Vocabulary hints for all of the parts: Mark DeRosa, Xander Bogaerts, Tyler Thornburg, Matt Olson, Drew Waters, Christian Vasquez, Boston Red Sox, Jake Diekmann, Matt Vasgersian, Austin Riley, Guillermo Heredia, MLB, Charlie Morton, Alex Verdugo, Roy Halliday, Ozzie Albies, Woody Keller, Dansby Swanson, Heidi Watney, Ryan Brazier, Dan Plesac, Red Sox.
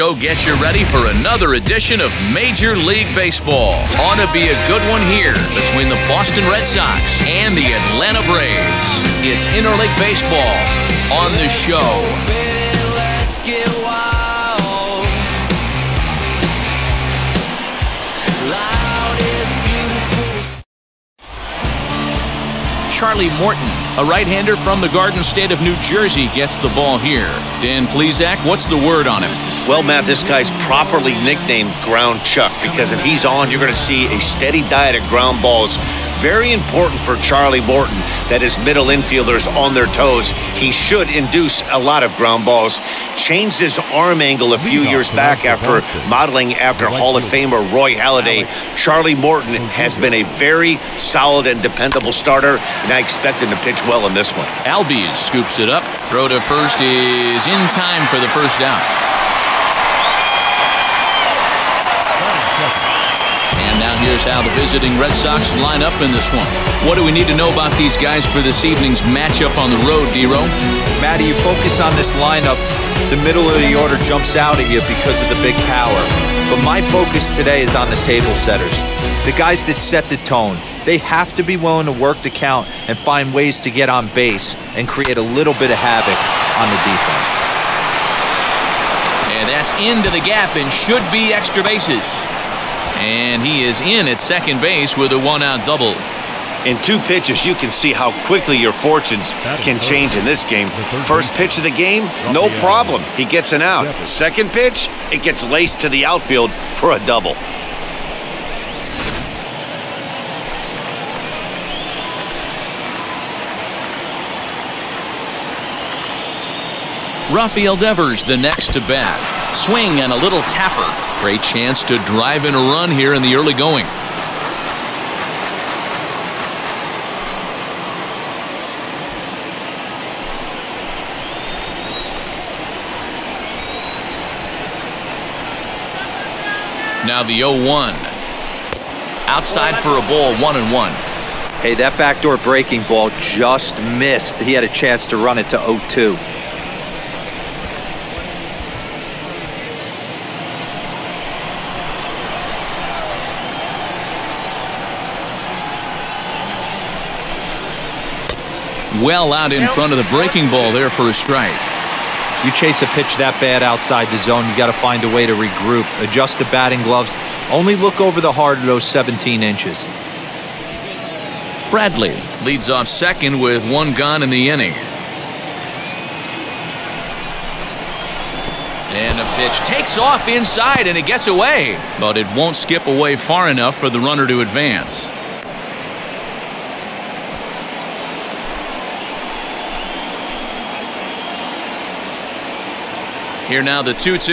Go get you ready for another edition of Major League Baseball. Ought to be a good one here between the Boston Red Sox and the Atlanta Braves. It's Interleague Baseball on the show. Let's get wild. Loud is beautiful. Charlie Morton, a right-hander from the Garden State of New Jersey, gets the ball here. Dan Plesac, what's the word on him? Well, Matt, this guy's properly nicknamed Ground Chuck because if he's on, you're going to see a steady diet of ground balls. Very important for Charlie Morton that his middle infielders on their toes. He should induce a lot of ground balls. Changed his arm angle a few years back after modeling after Hall of Famer Roy Halliday. Charlie Morton has been a very solid and dependable starter, and I expect him to pitch well in this one. Albies scoops it up. Throw to first is in time for the first down. Here's how the visiting Red Sox line up in this one. What do we need to know about these guys for this evening's matchup on the road, D-Row? Matty, you focus on this lineup, the middle of the order jumps out at you because of the big power. But my focus today is on the table setters, the guys that set the tone. They have to be willing to work the count and find ways to get on base and create a little bit of havoc on the defense. And that's into the gap and should be extra bases. And he is in at second base with a one-out double. In two pitches, you can see how quickly your fortunes can change in this game. First pitch of the game, no problem. He gets an out. Second pitch, it gets laced to the outfield for a double. Rafael Devers, the next to bat. Swing and a little tapper. Great chance to drive in a run here in the early going. Now the 0-1. Outside for a ball, 1-1. Hey, that backdoor breaking ball just missed. He had a chance to run it to 0-2. Well out in front of the breaking ball there for a strike. You chase a pitch that bad outside the zone, you got to find a way to regroup, adjust the batting gloves, only look over the heart of those 17 inches. Bradley leads off second with one gone in the inning. And a pitch takes off inside and it gets away, but it won't skip away far enough for the runner to advance. Here now the 2-2.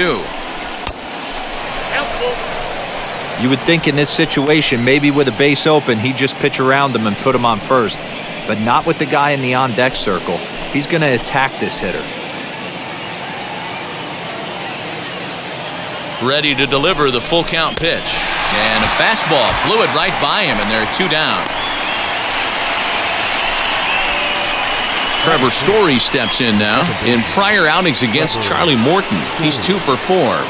You would think in this situation, maybe with a base open, he'd just pitch around him and put him on first. But not with the guy in the on-deck circle. He's going to attack this hitter. Ready to deliver the full count pitch. And a fastball blew it right by him, and there are two down. Trevor Story steps in now. In prior outings against Charlie Morton, he's 2 for 4.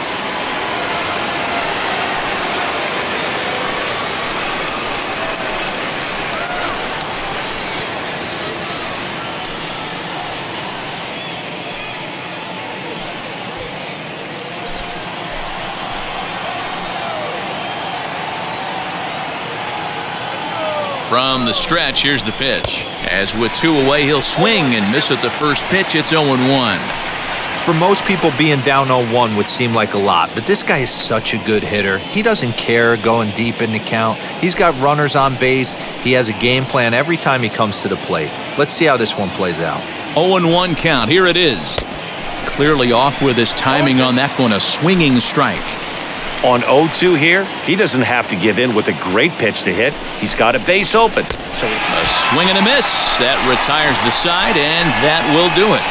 From the stretch, here's the pitch. As with two away, he'll swing and miss at the first pitch. It's 0-1. For most people, being down 0-1 would seem like a lot, but this guy is such a good hitter. He doesn't care going deep in the count. He's got runners on base. He has a game plan every time he comes to the plate. Let's see how this one plays out. 0-1 count. Here it is. Clearly off with his timing on that one. A swinging strike. On 0-2 here, he doesn't have to give in with a great pitch to hit. He's got a base open. So a swing and a miss. That retires the side, and that will do it.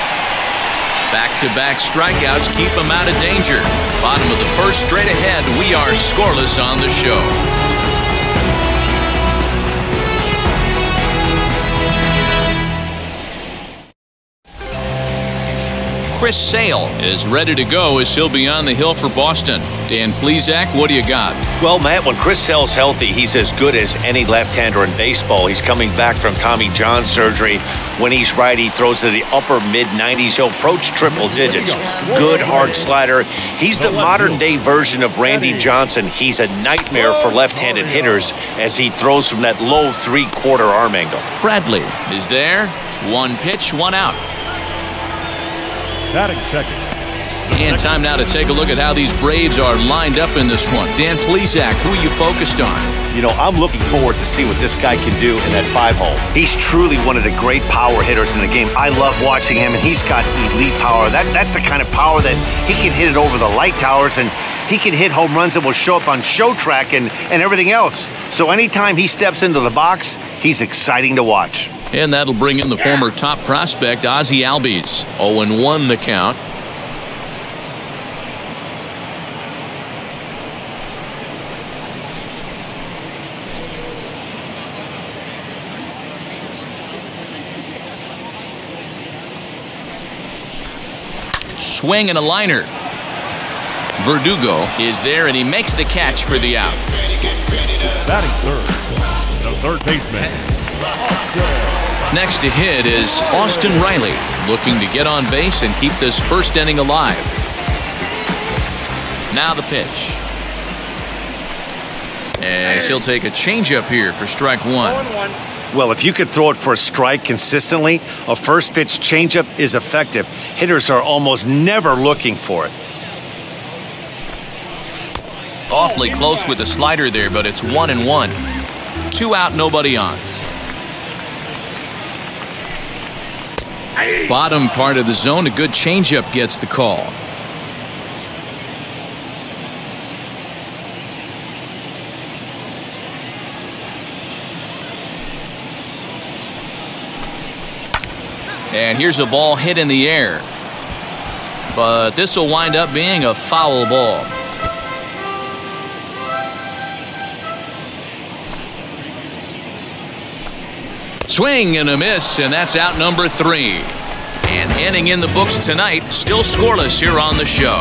Back-to-back strikeouts keep him out of danger. Bottom of the first, straight ahead. We are scoreless on the show. Chris Sale is ready to go as he'll be on the hill for Boston. Dan Plesac, what do you got? Well, Matt, when Chris Sale's healthy, he's as good as any left-hander in baseball. He's coming back from Tommy John surgery. When he's right, he throws to the upper mid-90s. He'll approach triple digits. Good hard slider. He's the modern-day version of Randy Johnson. He's a nightmare for left-handed hitters as he throws from that low three-quarter arm angle. Bradley is there. One pitch, one out. Batting second. And time now to take a look at how these Braves are lined up in this one. Dan Plesac, who are you focused on? You know, I'm looking forward to see what this guy can do in that five-hole. He's truly one of the great power hitters in the game. I love watching him, and he's got elite power. That's the kind of power that he can hit it over the light towers, and he can hit home runs that will show up on show track and everything else. So anytime he steps into the box, he's exciting to watch. And that'll bring in the former top prospect, Ozzie Albies. 0-1 the count. Swing and a liner. Verdugo is there, and he makes the catch for the out. Batting third, the third baseman. Next to hit is Austin Riley, looking to get on base and keep this first inning alive. Now the pitch. As he'll take a changeup here for strike one. Well, if you could throw it for a strike consistently, a first pitch changeup is effective. Hitters are almost never looking for it. Awfully close with the slider there, but it's 1-1. Two out, nobody on. Bottom part of the zone, a good changeup gets the call. And here's a ball hit in the air. But this will wind up being a foul ball. Swing and a miss, and that's out number three. And inning in the books tonight, still scoreless here on the show.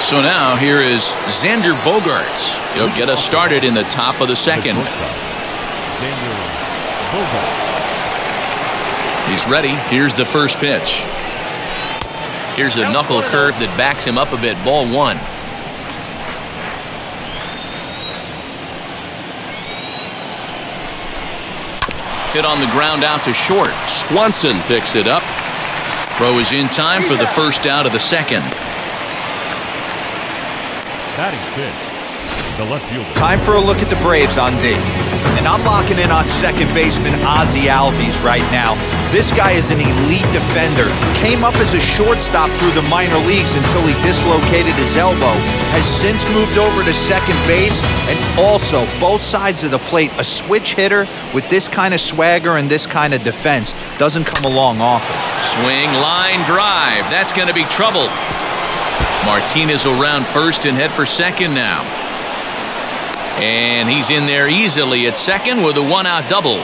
So now here is Xander Bogaerts. He'll get us started in the top of the second. He's ready. Here's the first pitch. Here's a knuckle curve that backs him up a bit. Ball one. Hit on the ground out to short. Swanson picks it up. Throw is in time for the first out of the second. Time for a look at the Braves on D. And I'm locking in on second baseman Ozzie Albies right now. This guy is an elite defender. Came up as a shortstop through the minor leagues until he dislocated his elbow. Has since moved over to second base, and also both sides of the plate. A switch hitter with this kind of swagger and this kind of defense doesn't come along often. Swing, line drive. That's going to be trouble. Martinez will round first and head for second now. And he's in there easily at second with a one-out double.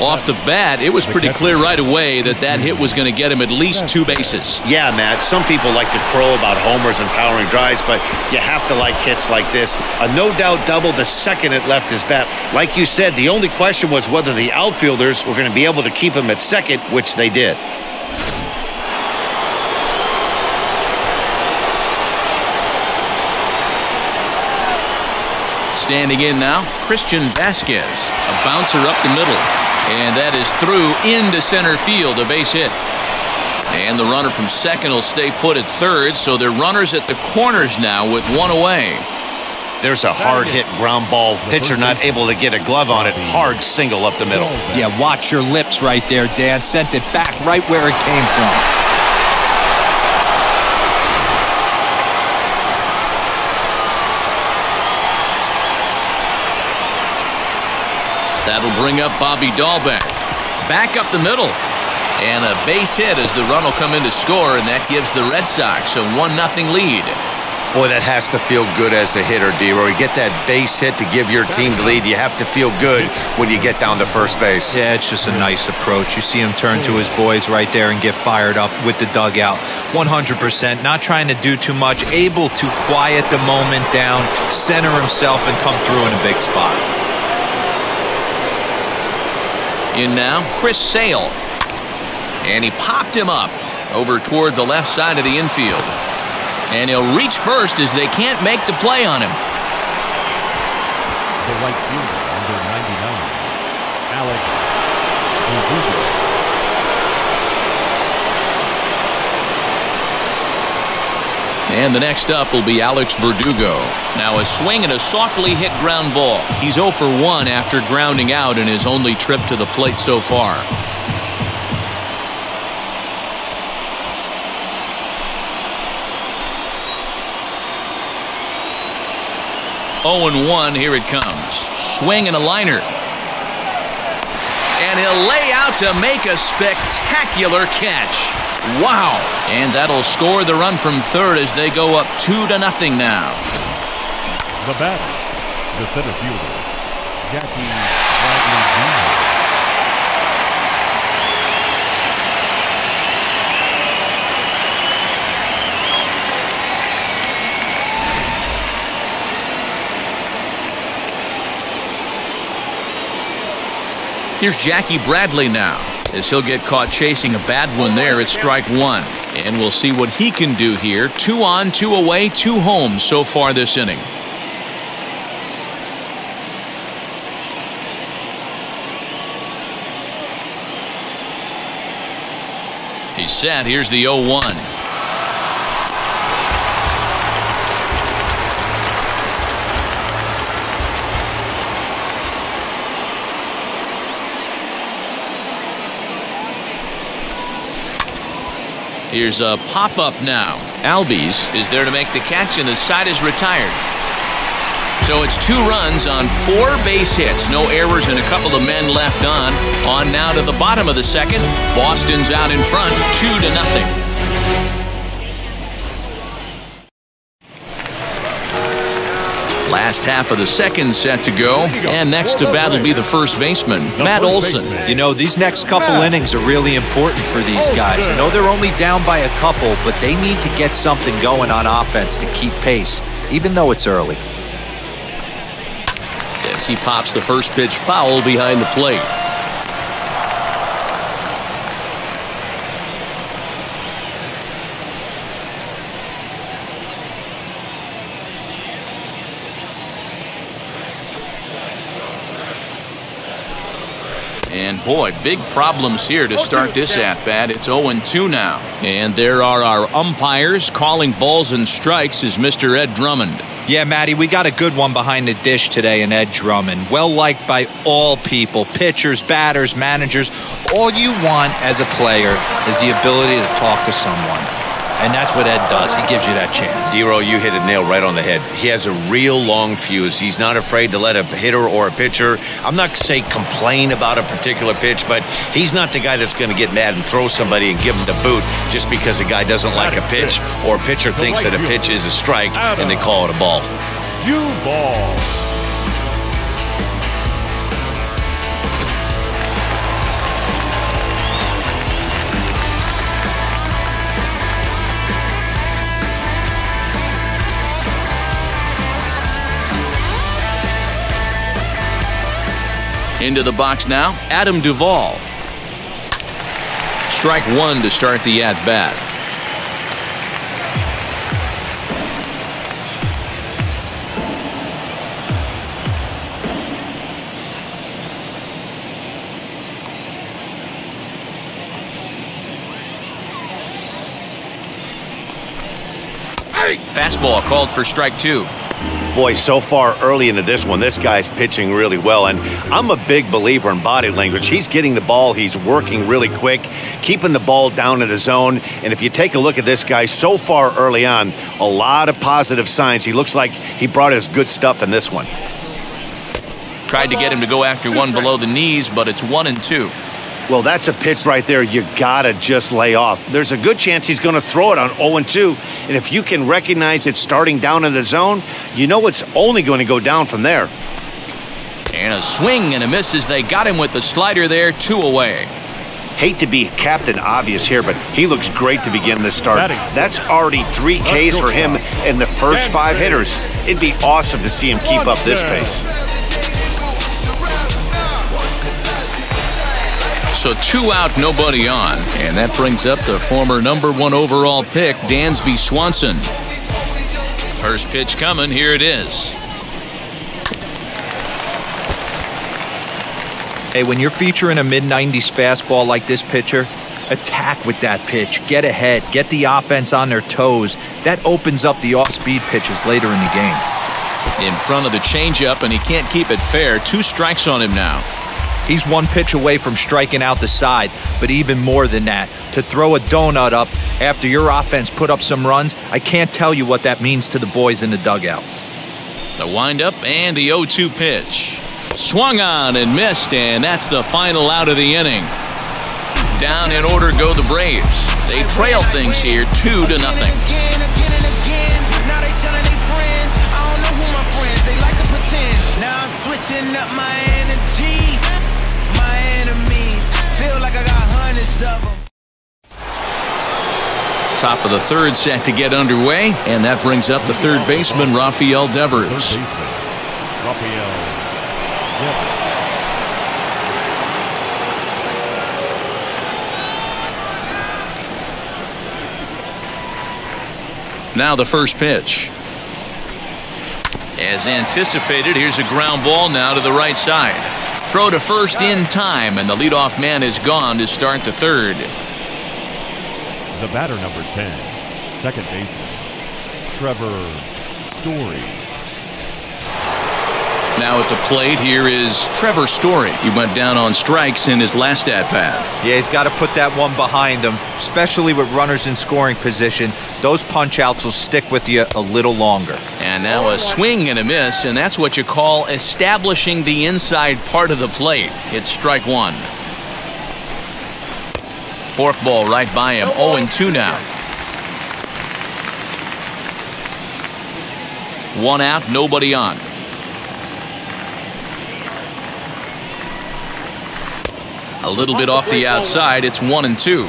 Off the bat, it was pretty clear right away that that hit was going to get him at least two bases. Yeah, Matt, some people like to crow about homers and towering drives, but you have to like hits like this. A no-doubt double the second it left his bat. Like you said, the only question was whether the outfielders were going to be able to keep him at second, which they did. Standing in now, Christian Vasquez, a bouncer up the middle, and that is through into center field, a base hit. And the runner from second will stay put at third, so they're runners at the corners now with one away. There's a hard hit ground ball. Pitcher not able to get a glove on it. Hard single up the middle. Yeah, watch your lips right there, Dan. Sent it back right where it came from. That'll bring up Bobby Dalbec. Back up the middle. And a base hit as the run will come in to score, and that gives the Red Sox a 1-0 lead. Boy, that has to feel good as a hitter, D-Roy. You get that base hit to give your team the lead. You have to feel good when you get down to first base. Yeah, it's just a nice approach. You see him turn to his boys right there and get fired up with the dugout. 100%, not trying to do too much, able to quiet the moment down, center himself, and come through in a big spot. In now, Chris Sale. And he popped him up over toward the left side of the infield. And he'll reach first as they can't make the play on him. The right fielder, number 99, Alex Verdugo. And the next up will be Alex Verdugo. Now a swing and a softly hit ground ball. He's 0 for 1 after grounding out in his only trip to the plate so far. Oh, and 1, here it comes. Swing and a liner. And he'll lay out to make a spectacular catch. Wow. And that'll score the run from third as they go up 2-0 now. The batter, the center fielder, Jackie Bradley. Here's Jackie Bradley now, as he'll get caught chasing a bad one there at strike one. And we'll see what he can do here. 2 on, 2 away, 2 home so far this inning. He's set. Here's the 0-1. Here's a pop-up now. Albies is there to make the catch, and the side is retired. So it's 2 runs on 4 base hits. No errors and a couple of men left on. On now to the bottom of the second. Boston's out in front, 2-0. Last half of the second set to go, and next to bat will be the first baseman, Matt Olson. You know, these next couple innings are really important for these guys. I know they're only down by a couple, but they need to get something going on offense to keep pace, even though it's early. Yes, he pops the first pitch foul behind the plate. And boy, big problems here to start this at-bat. It's 0-2 now. And there are our umpires calling balls and strikes is Mr. Ed Drummond. Yeah, Matty, we got a good one behind the dish today in Ed Drummond. Well-liked by all people, pitchers, batters, managers. All you want as a player is the ability to talk to someone. And that's what Ed does. He gives you that chance. Zero, you hit a nail right on the head. He has a real long fuse. He's not afraid to let a hitter or a pitcher, I'm not saying complain about a particular pitch, but he's not the guy that's going to get mad and throw somebody and give him the boot just because a guy doesn't like a pitch or a pitcher thinks that a pitch is a strike and they call it a ball. You ball. Into the box now, Adam Duvall. Strike one to start the at-bat. Hey. Fastball called for strike two. Boy, so far early into this one, this guy's pitching really well, and I'm a big believer in body language. He's getting the ball, he's working really quick, keeping the ball down in the zone, and if you take a look at this guy so far early on, a lot of positive signs. He looks like he brought his good stuff in this one. Tried to get him to go after one below the knees, but it's 1-2. Well, that's a pitch right there you gotta just lay off. There's a good chance he's going to throw it on 0-2, and if you can recognize it starting down in the zone, you know it's only going to go down from there. And a swing and a miss as they got him with the slider there, 2 away. Hate to be Captain Obvious here, but he looks great to begin this start. That's already 3 Ks for him in the first 5 hitters. It'd be awesome to see him keep up this pace. So 2 out, nobody on. And that brings up the former #1 overall pick, Dansby Swanson. First pitch coming, here it is. Hey, when you're featuring a mid-90s fastball like this pitcher, attack with that pitch. Get ahead. Get the offense on their toes. That opens up the off-speed pitches later in the game. In front of the changeup, and he can't keep it fair. 2 strikes on him now. He's 1 pitch away from striking out the side, but even more than that, to throw a donut up after your offense put up some runs, I can't tell you what that means to the boys in the dugout. The windup and the 0-2 pitch. Swung on and missed, and that's the final out of the inning. Down in order go the Braves. They trail things here 2-0. Top of the 3rd set to get underway, and that brings up the 3rd baseman, Rafael Devers. Now the first pitch. As anticipated, here's a ground ball now to the right side. Throw to first in time, and the leadoff man is gone to start the 3rd. The batter, #10, 2nd baseman, Trevor Story. Now at the plate, here is Trevor Story. He went down on strikes in his last at-bat. Yeah, he's got to put that one behind him, especially with runners in scoring position. Those punch-outs will stick with you a little longer. And now a swing and a miss, and that's what you call establishing the inside part of the plate. It's strike one. Forkball right by him, 0-2 now. 1 out, nobody on. A little bit off the outside. It's 1-2.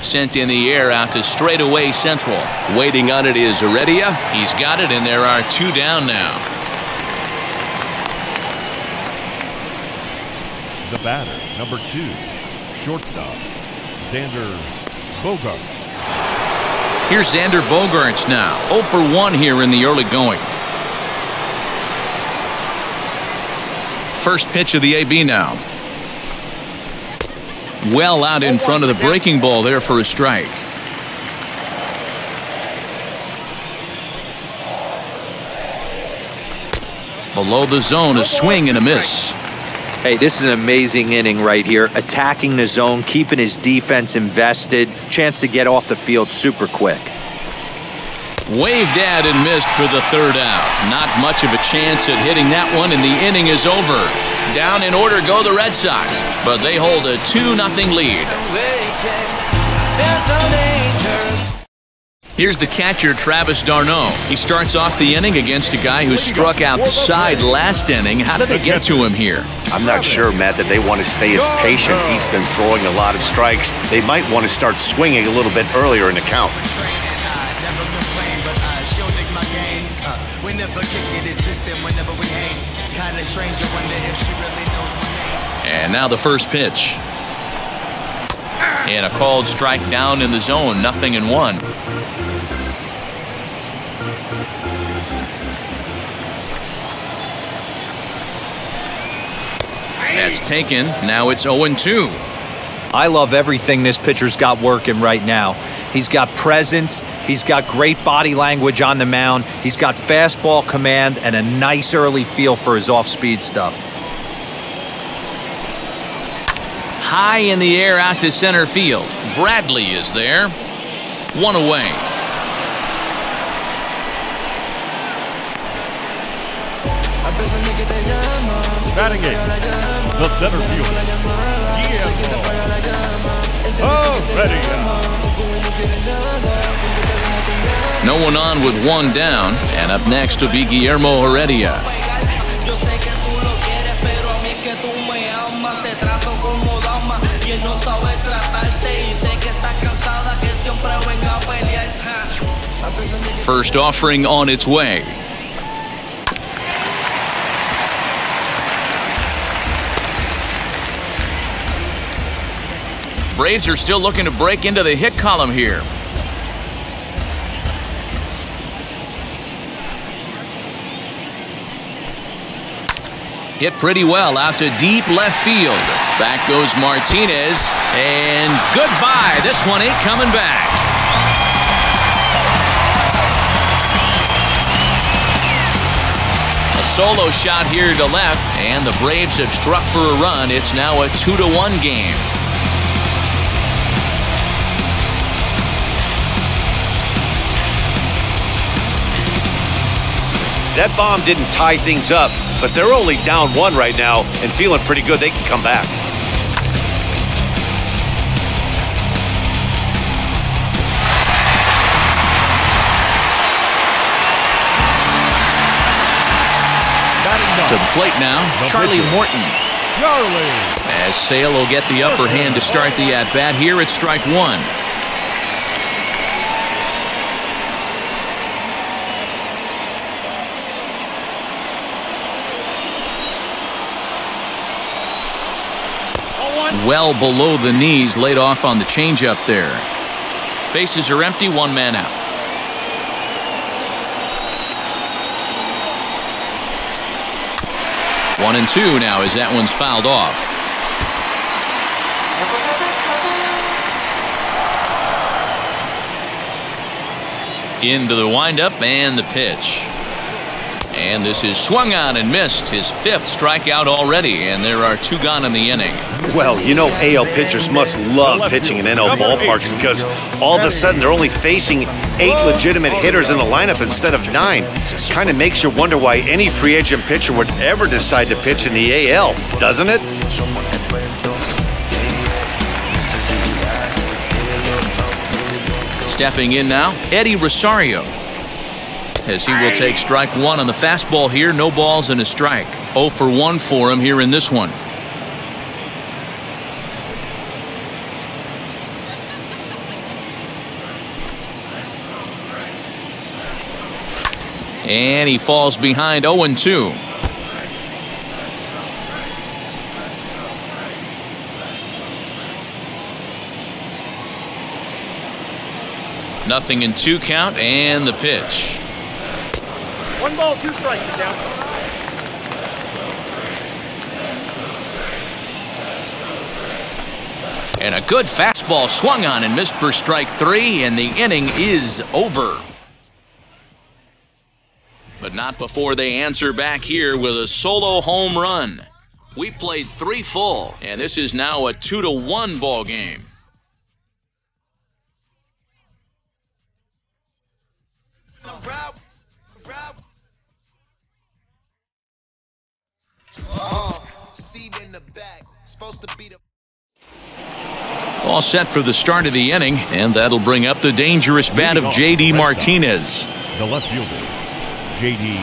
Sent in the air out to straightaway central. Waiting on it is Heredia. He's got it, and there are 2 down now. The batter, #2, shortstop, Xander Bogaerts. Here's Xander Bogaerts now. 0 for 1 here in the early going. First pitch of the AB now. Well out in front of the breaking ball there for a strike. Below the zone, a swing and a miss. Hey, this is an amazing inning right here. Attacking the zone, keeping his defense invested. Chance to get off the field super quick. Waved at and missed for the 3rd out. Not much of a chance at hitting that one, and the inning is over. Down in order go the Red Sox, but they hold a 2-0 lead. Here's the catcher, Travis d'Arnaud. He starts off the inning against a guy who struck out the side last inning. How did they get to him here? I'm not sure, Matt, that they want to stay as patient. He's been throwing a lot of strikes. They might want to start swinging a little bit earlier in the count. And now the first pitch. And a called strike down in the zone, 0-1. That's taken. Now it's 0-2. I love everything this pitcher's got working right now. He's got presence. He's got great body language on the mound. He's got fastball command and a nice early feel for his off-speed stuff. High in the air out to center field. Bradley is there. 1 away. batting it the center field. Heredia. No one on with one down, and up next will be Guillermo Heredia. First offering on its way. Braves are still looking to break into the hit column here. Hit pretty well out to deep left field. Back goes Martinez, and goodbye. This one ain't coming back. A solo shot here to left, and the Braves have struck for a run. It's now a 2-1 game. That bomb didn't tie things up, but they're only down one right now and feeling pretty good. They can come back. To the plate now, Charlie Morton. As Sale will get the upper hand to start the at-bat here at strike one. Well below the knees, laid off on the changeup there. Bases are empty, one man out. One and two now as that one's fouled off. Into the windup and the pitch. And this is swung on and missed, his fifth strikeout already, and there are two gone in the inning. Well, you know, AL pitchers must love pitching in NL ballparks because all of a sudden they're only facing 8 legitimate hitters in the lineup instead of 9. Kind of makes you wonder why any free agent pitcher would ever decide to pitch in the AL, doesn't it? Stepping in now, Eddie Rosario, as he will take strike one on the fastball here. No balls and a strike. 0 for 1 for him here in this one. And he falls behind 0-2. Nothing in 2 count and the pitch. 1-2 strikes down. And a good fastball swung on and missed for strike 3, and the inning is over. But not before they answer back here with a solo home run. We played 3 full, and this is now a 2-1 ball game. All set for the start of the inning, and that'll bring up the dangerous bat of JD Martinez. The left fielder, JD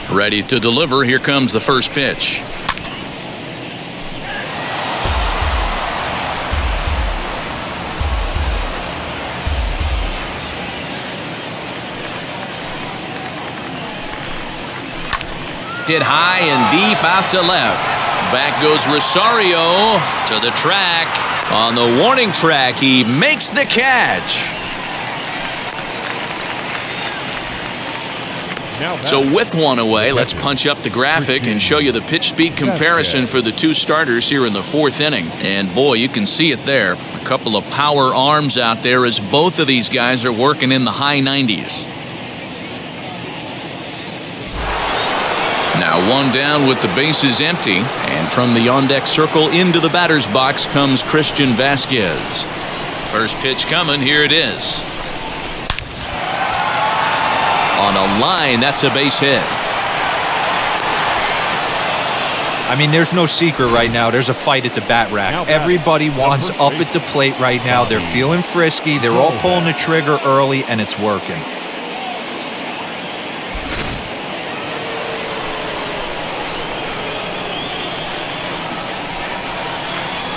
Martinez. Ready to deliver. Here comes the first pitch. Hit high and deep out to left. Back goes Rosario to the track. On the warning track, he makes the catch. So with one away, let's punch up the graphic and show you the pitch speed comparison for the 2 starters here in the 4th inning. And boy, you can see it there. A couple of power arms out there as both of these guys are working in the high 90s. Now one down with the bases empty, and from the on-deck circle into the batter's box comes Christian Vasquez. First pitch coming, here it is. on a line. That's a base hit. I mean, there's no secret right now. There's a fight at the bat rack. Everybody wants up at the plate right now. They're feeling frisky. They're all pulling the trigger early, and it's working.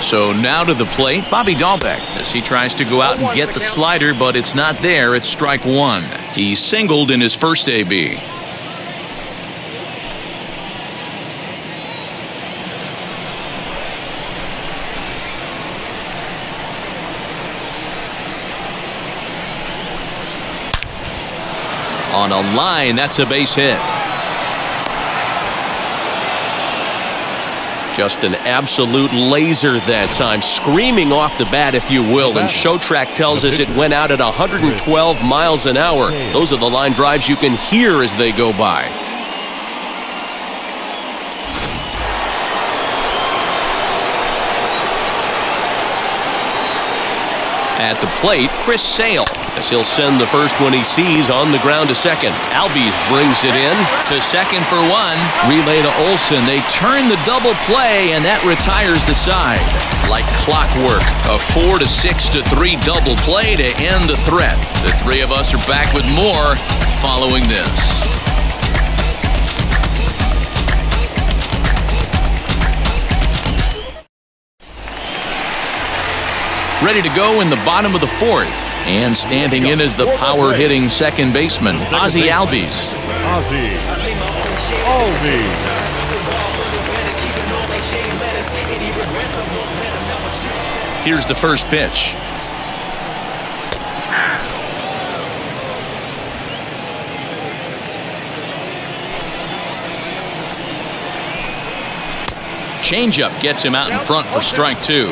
So now to the plate, Bobby Dalbec, as he tries to go out and get the slider, but it's not there. It's strike one. He singled in his first AB. On a line, that's a base hit. Just an absolute laser that time, screaming off the bat, if you will. And Showtrack tells us it went out at 112 miles an hour. Those are the line drives you can hear as they go by. At the plate, Chris Sale, as he'll send the first one he sees on the ground to second. Albies brings it in to second for one. Relay to Olson. They turn the double play, and that retires the side. Like clockwork, a 4-6-3 double play to end the threat. The three of us are back with more following this. Ready to go in the bottom of the fourth, and standing in is the power-hitting second baseman, Ozzie Albies. Here's the first pitch. Changeup gets him out in front for strike two.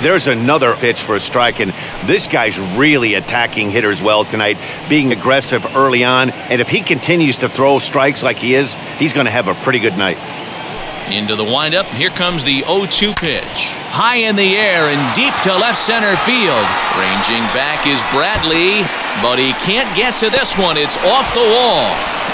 There's another pitch for a strike, and this guy's really attacking hitters well tonight, being aggressive early on, and if he continues to throw strikes like he is, he's going to have a pretty good night. Into the windup, here comes the 0-2 pitch. High in the air and deep to left center field. Ranging back is Bradley, but he can't get to this one. It's off the wall.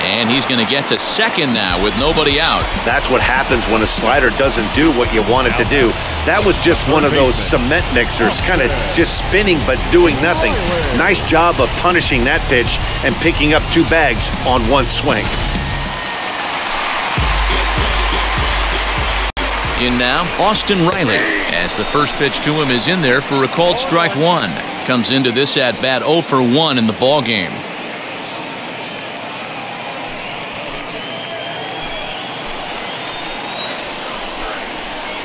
And he's going to get to second now with nobody out. That's what happens when a slider doesn't do what you want it to do. That was just one of those cement mixers, kind of just spinning but doing nothing. Nice job of punishing that pitch and picking up two bags on one swing. In now, Austin Riley, as the first pitch to him is in there for a called strike one. Comes into this at bat 0 for 1 in the ball game.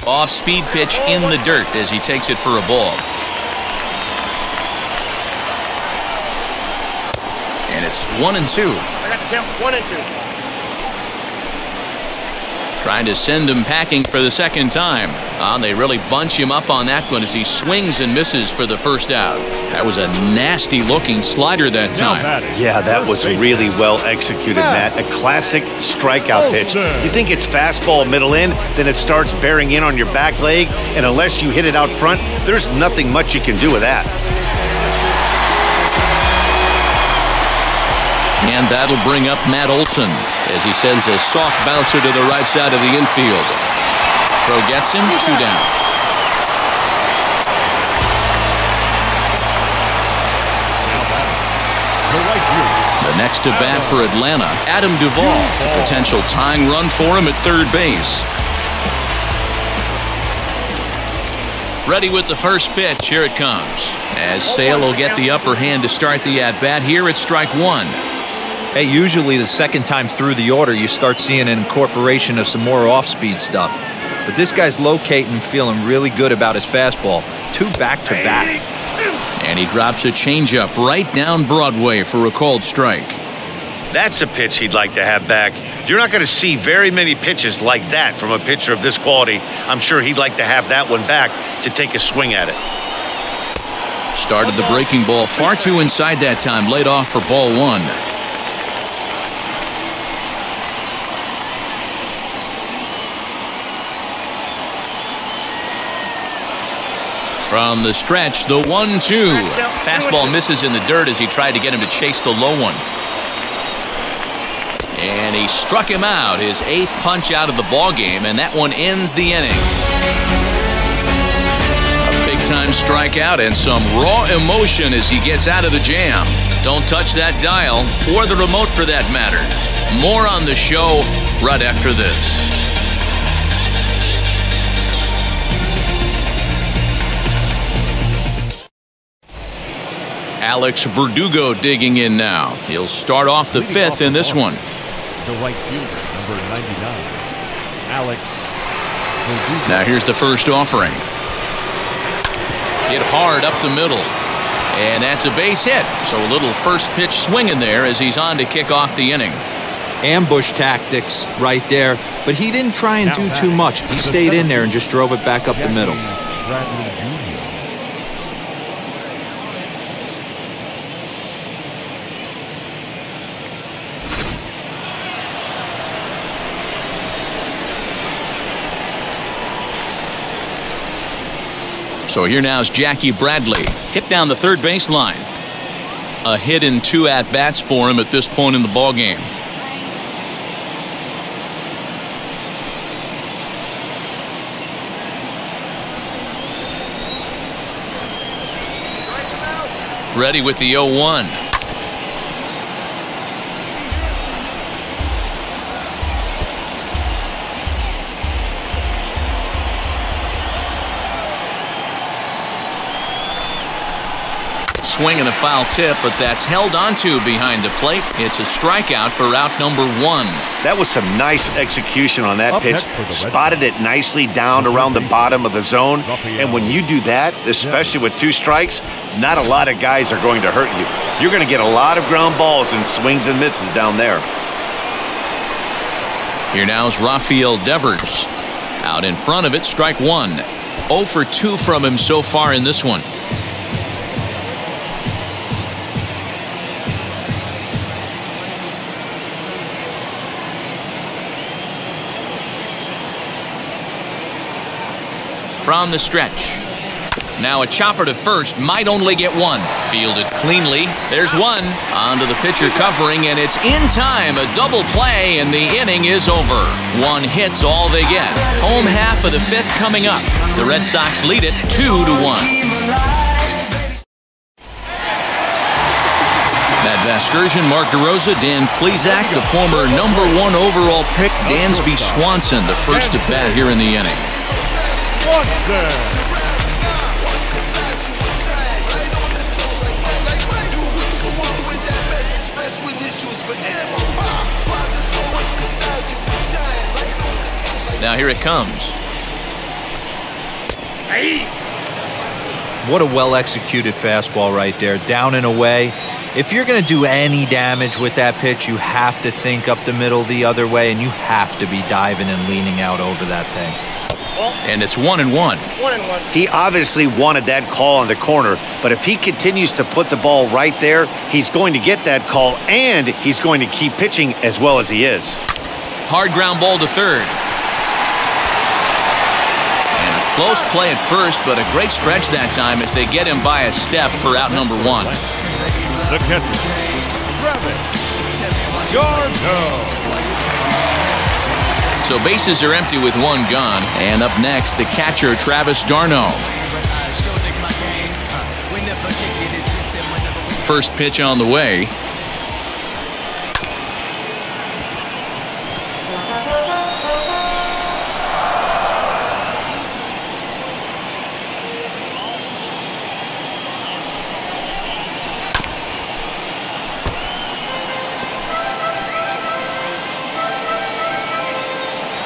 Off speed pitch in the dirt as he takes it for a ball. And it's 1-2. I got to count 1-2. Trying to send him packing for the second time. They really bunch him up on that one as he swings and misses for the first out. That was a nasty looking slider that time. Yeah, that was really well executed, Matt. A classic strikeout pitch. You think it's fastball middle in, then it starts bearing in on your back leg, and unless you hit it out front, there's nothing much you can do with that. And that'll bring up Matt Olson as he sends a soft bouncer to the right side of the infield. Throw gets him, 2 down. The next to bat for Atlanta, Adam Duvall. A potential tying run for him at third base. Ready with the first pitch. Here it comes. As Sale will get the upper hand to start the at-bat here at strike one. Hey, usually the second time through the order, you start seeing an incorporation of some more off-speed stuff. But this guy's locating, feeling really good about his fastball. 2 back-to-back. And he drops a changeup right down Broadway for a called strike. That's a pitch he'd like to have back. You're not going to see very many pitches like that from a pitcher of this quality. I'm sure he'd like to have that one back to take a swing at it. Started the breaking ball far too inside that time, laid off for ball one. From the stretch, the 1-2. Fastball misses in the dirt as he tried to get him to chase the low one. And he struck him out, his 8th punch out of the ballgame, and that one ends the inning. A big-time strikeout and some raw emotion as he gets out of the jam. Don't touch that dial, or the remote for that matter. More on the show right after this. Alex Verdugo digging in now. He'll start off the 5th in this one. The right fielder, number 99, Alex Verdugo. Now here's the first offering. Hit hard up the middle. And that's a base hit. So a little first pitch swing in there as he's on to kick off the inning. Ambush tactics right there. But he didn't try and do too much. He stayed in there and just drove it back up the middle. So here now is Jackie Bradley. Hit down the third baseline. A hit in 2 at-bats for him at this point in the ballgame. Ready with the 0-1. Swing and a foul tip, but that's held onto behind the plate. It's a strikeout for route number 1. That was some nice execution on that pitch. Spotted it nicely down around the bottom of the zone. And when you do that, especially with 2 strikes, not a lot of guys are going to hurt you. You're going to get a lot of ground balls and swings and misses down there. Here now is Rafael Devers. Out in front of it, strike 1. 0 for 2 from him so far in this one. From the stretch. Now a chopper to first might only get 1. Fielded cleanly. There's 1. Onto the pitcher covering, and it's in time. A double play, and the inning is over. 1 hit's all they get. Home half of the 5th coming up. The Red Sox lead it 2-1. Matt Vasgersian, Mark DeRosa, Dan Plesac, the former #1 overall pick, Dansby Swanson, the first to bat here in the inning. Now here it comes. What a well-executed fastball right there, down and away. If you're going to do any damage with that pitch, you have to think up the middle the other way, and you have to be diving and leaning out over that thing. And it's 1-1. He obviously wanted that call on the corner, but if he continues to put the ball right there, he's going to get that call, and he's going to keep pitching as well as he is. Hard ground ball to third. And a close play at first, but a great stretch that time as they get him by a step for out number 1. The catcher, Travis d'Arnaud. So bases are empty with 1 gone. And up next, the catcher, Travis d'Arnaud. First pitch on the way.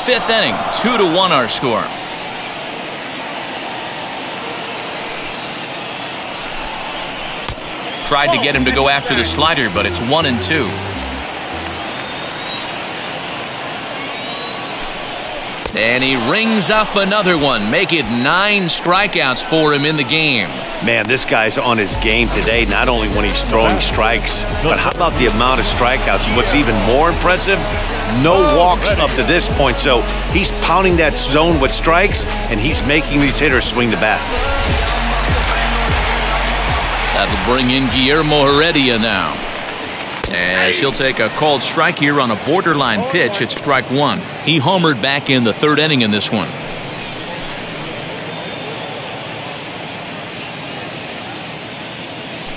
Fifth inning, 2-1 our score. Tried to get him to go after the slider, but it's 1-2. And he rings up another one. Make it 9 strikeouts for him in the game. Man, this guy's on his game today, not only when he's throwing strikes, but how about the amount of strikeouts? And what's even more impressive, no walks up to this point. So he's pounding that zone with strikes, and he's making these hitters swing the bat. That'll bring in Guillermo Heredia now. as he'll take a called strike here on a borderline pitch. It's strike one. He homered back in the third inning in this one.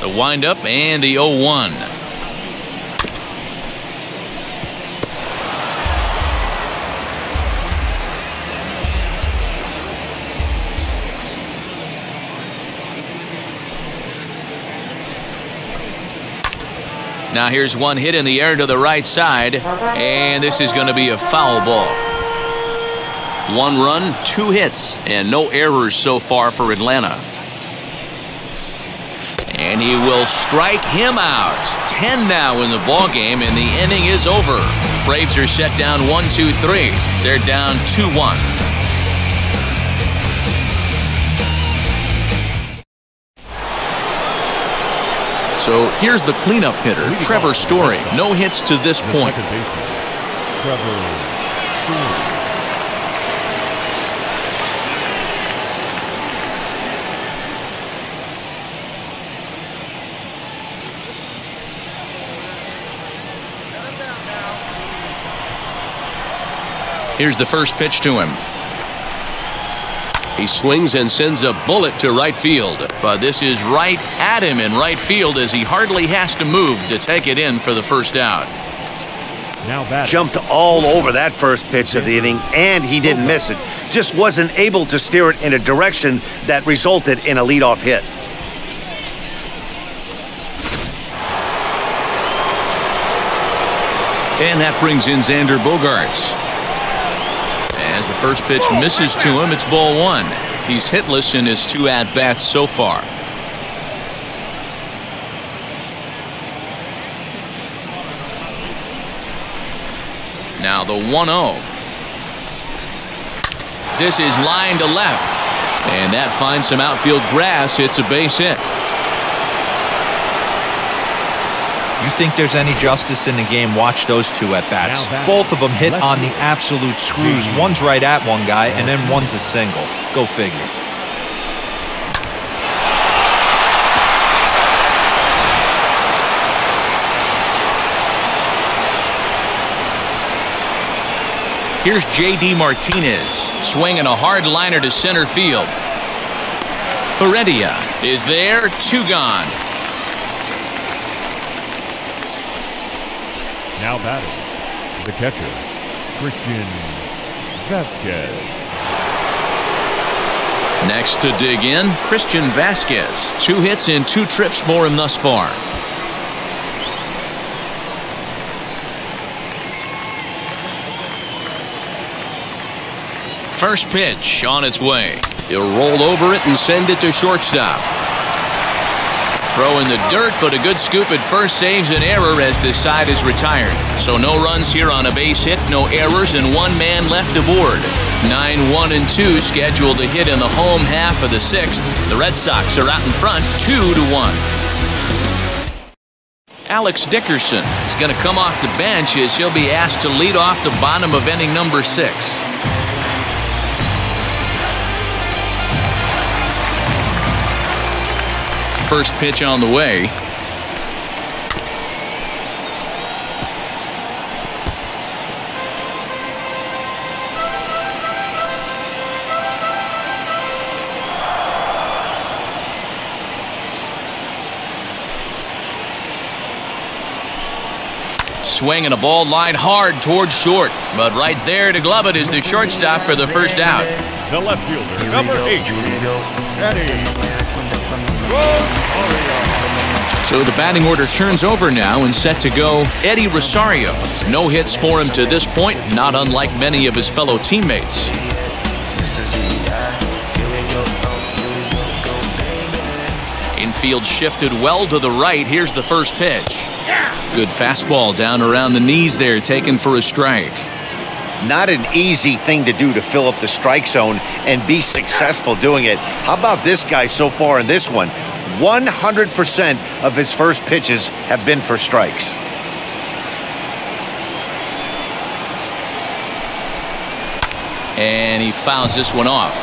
The windup and the 0-1. Now here's one hit in the air to the right side, and this is going to be a foul ball. One run, two hits, and no errors so far for Atlanta. And he will strike him out. 10 now in the ball game, and the inning is over. Braves are set down 1-2-3. They're down 2-1. So here's the cleanup hitter, Trevor Story. No hits to this point. Trevor Story. Here's the first pitch to him. He swings and sends a bullet to right field, but this is right at him in right field as he hardly has to move to take it in for the first out. Now batting. Jumped all over that first pitch of the inning, and he didn't miss it. Just wasn't able to steer it in a direction that resulted in a leadoff hit. And that brings in Xander Bogaerts. As the first pitch misses to him, it's ball one. He's hitless in his two at-bats so far. Now the 1-0. This is lined to left, and that finds some outfield grass. It's a base hit. You think there's any justice in the game? Watch those two at-bats. Both of them hit on the absolute screws. One's right at one guy, and then one's a single. Go figure. Here's JD Martinez swinging a hard liner to center field. Heredia is there, two gone. Now batting, the catcher, Christian Vasquez. Next to dig in, Christian Vasquez. Two hits in two trips for him thus far. First pitch on its way. He'll roll over it and send it to shortstop. Throw in the dirt, but a good scoop at first saves an error as this side is retired. So no runs here on a base hit, no errors, and one man left aboard. 9-1-2 scheduled to hit in the home half of the sixth. The Red Sox are out in front, 2-1. Alex Dickerson is going to come off the bench as he'll be asked to lead off the bottom of inning number 6. First pitch on the way. Swinging a ball lined hard towards short, but right there to glove it is the shortstop for the first out. The left fielder, number 8, Eddie. So the batting order turns over now and set to go Eddie Rosario. No hits for him to this point, not unlike many of his fellow teammates. Infield shifted well to the right. Here's the first pitch. Good fastball down around the knees there, taken for a strike. Not an easy thing to do to fill up the strike zone and be successful doing it. How about this guy so far in this one? 100% of his first pitches have been for strikes. And he fouls this one off.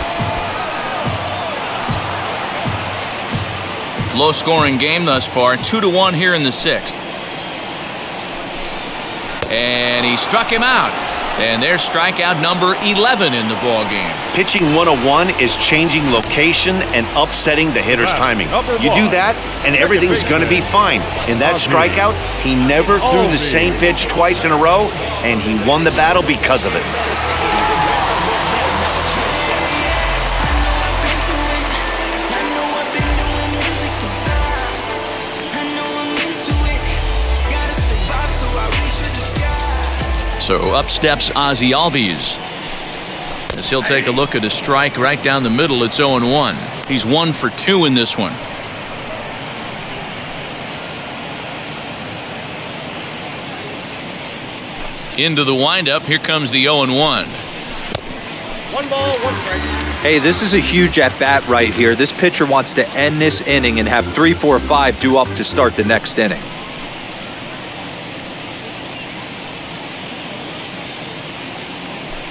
Low scoring game thus far, 2-1 here in the sixth. and he struck him out. And there's strikeout number 11 in the ballgame. Pitching 101 is changing location and upsetting the hitter's timing. You do that, and everything's going to be fine. In that strikeout, he never threw the same pitch twice in a row, and he won the battle because of it. So up steps Ozzie Albies, as he'll take a look at a strike right down the middle. It's 0-1. He's 1 for 2 in this one. Into the windup. Here comes the 0-1. One ball, one strike. Hey, this is a huge at-bat right here. This pitcher wants to end this inning and have 3, 4, 5 due up to start the next inning.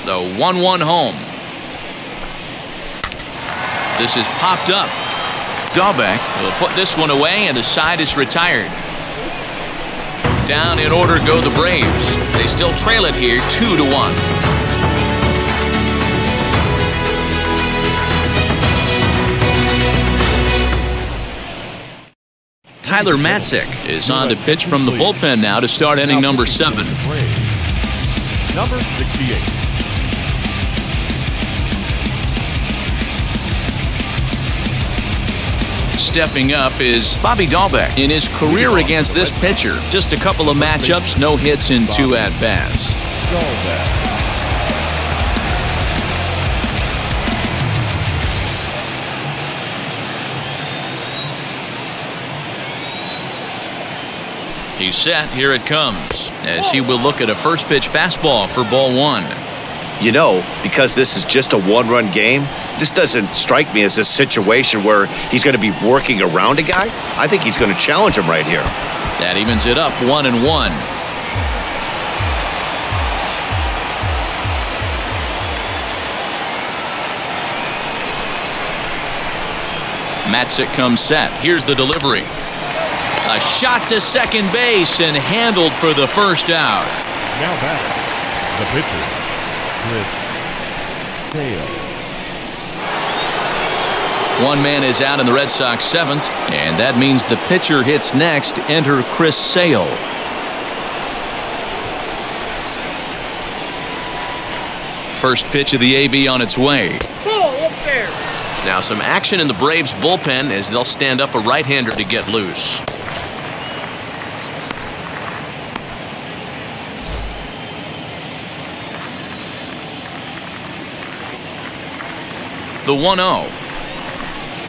The 1-1 home. This is popped up. Dalbec will put this one away, and the side is retired. Down in order go the Braves. They still trail it here 2-1. Tyler Matzek is on to pitch from the bullpen now to start inning number 7. Number 68. Stepping up is Bobby Dalbec. In his career against this pitcher, just a couple of matchups, no hits in 2 at-bats. He's set. Here it comes, as he will look at a first-pitch fastball for ball 1. You know, because this is just a one-run game, this doesn't strike me as a situation where he's going to be working around a guy. I think he's going to challenge him right here. That evens it up, 1-1. Matzek comes set. Here's the delivery. A shot to second base and handled for the first out. Now back, the pitcher, Chris Sale. One man is out in the Red Sox 7th, and that means the pitcher hits next. Enter Chris Sale. First pitch of the AB on its way. Now some action in the Braves bullpen as they'll stand up a right-hander to get loose. The 1-0.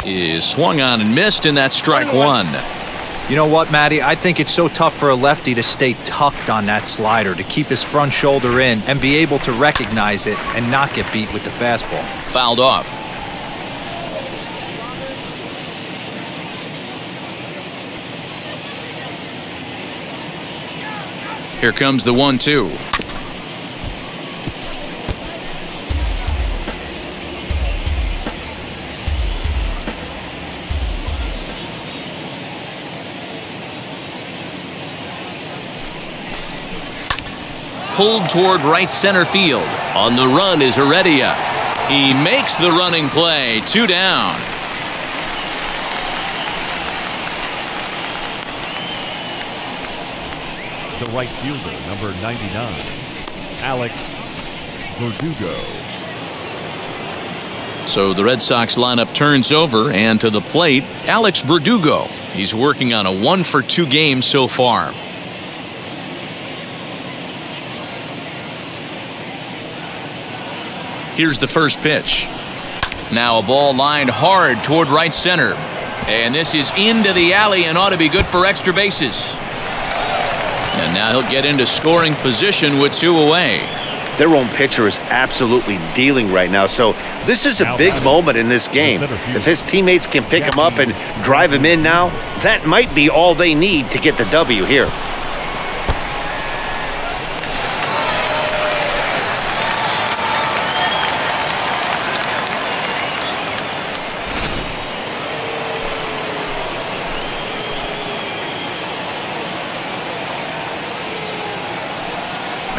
Is swung on and missed, and that's strike 1. You know what, Matty? I think it's so tough for a lefty to stay tucked on that slider, to keep his front shoulder in and be able to recognize it and not get beat with the fastball. Fouled off. Here comes the 1-2. Pulled toward right center field. On the run is Heredia. He makes the running play. 2 down. The right fielder, number 99, Alex Verdugo. So the Red Sox lineup turns over, and to the plate, Alex Verdugo. He's working on a 1 for 2 game so far. Here's the first pitch. Now a ball lined hard toward right center. And this is into the alley and ought to be good for extra bases. And now he'll get into scoring position with 2 away. Their own pitcher is absolutely dealing right now. So this is a big moment in this game. If his teammates can pick him up and drive him in now, that might be all they need to get the W here.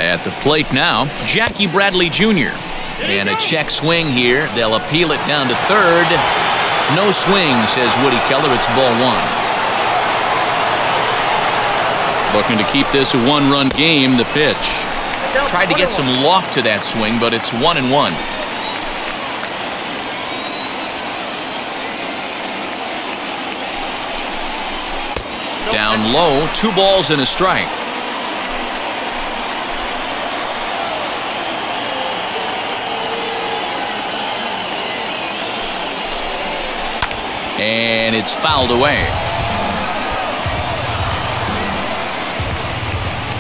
At the plate now, Jackie Bradley Jr. And a check swing here. They'll appeal it down to third. No swing, says Woody Keller. It's ball one. Looking to keep this a one-run game, the pitch. Tried to get some loft to that swing, but it's 1-1. Down low, 2 balls and a strike. And it's fouled away.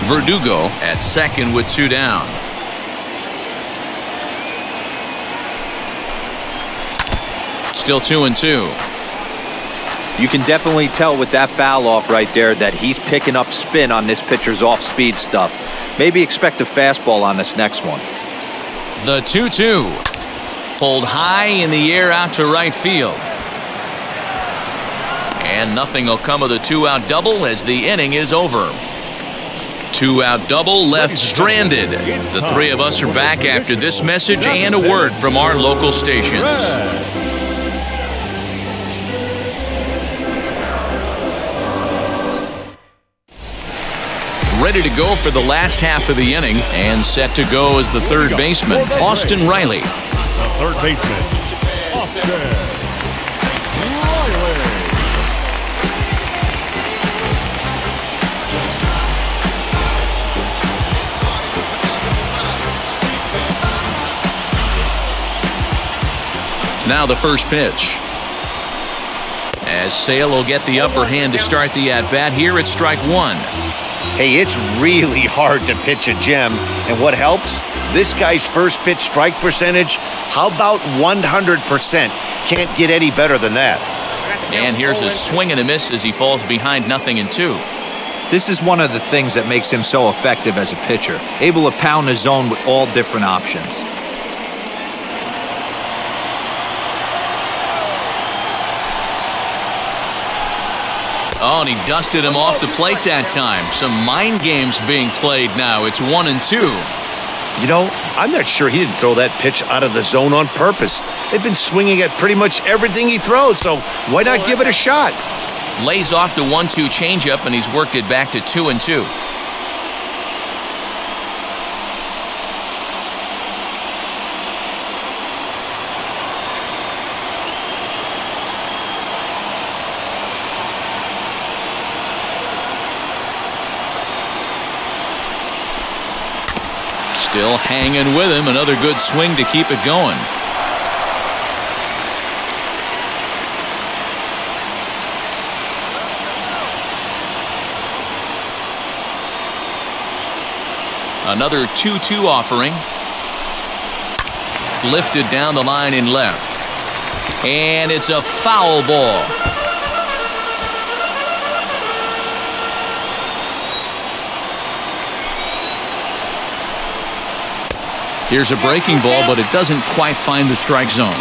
Verdugo at second with 2 down. Still 2-2. You can definitely tell with that foul off right there that he's picking up spin on this pitcher's off-speed stuff. Maybe expect a fastball on this next one. The 2-2. Pulled high in the air out to right field. And nothing will come of the 2-out double as the inning is over. 2-out double left stranded. The 3 of us are back after this message and a word from our local stations. Ready to go for the last half of the inning, and set to go is the third baseman, Austin Riley. The third baseman, Austin Riley. Now the first pitch. As Sale will get the upper hand to start the at-bat here at strike one. Hey, it's really hard to pitch a gem, and what helps? This guy's first pitch strike percentage, how about 100%? Can't get any better than that. And here's a swing and a miss as he falls behind 0-2. This is one of the things that makes him so effective as a pitcher, able to pound the zone with all different options. Oh, and he dusted him off the plate that time. Some mind games being played now. It's 1-2. You know, I'm not sure he didn't throw that pitch out of the zone on purpose. They've been swinging at pretty much everything he throws, so why not give it a shot? Lays off the 1-2 changeup, and he's worked it back to 2-2. Still hanging with him. Another good swing to keep it going. Another 2-2 offering. Lifted down the line and left. And it's a foul ball. Here's a breaking ball, but it doesn't quite find the strike zone.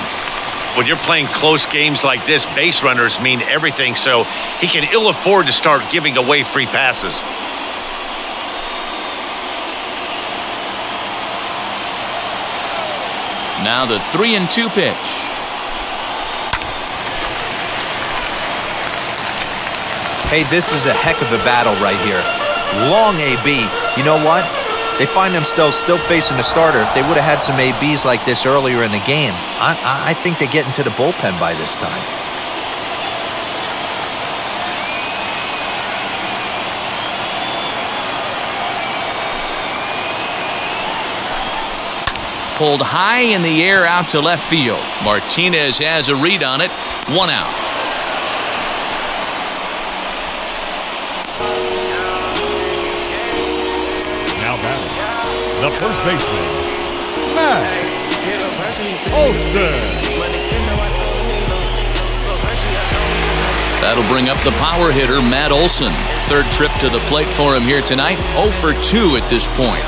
When you're playing close games like this, base runners mean everything, so he can ill afford to start giving away free passes. Now the 3-2 pitch. Hey, this is a heck of a battle right here. Long AB. You know what? They find themselves still facing a starter. If they would have had some ABs like this earlier in the game, I think they get into the bullpen by this time. Pulled high in the air out to left field. Martinez has a read on it. 1 out. The first baseman, Matt Olson. That'll bring up the power hitter, Matt Olson. Third trip to the plate for him here tonight. 0 for 2 at this point.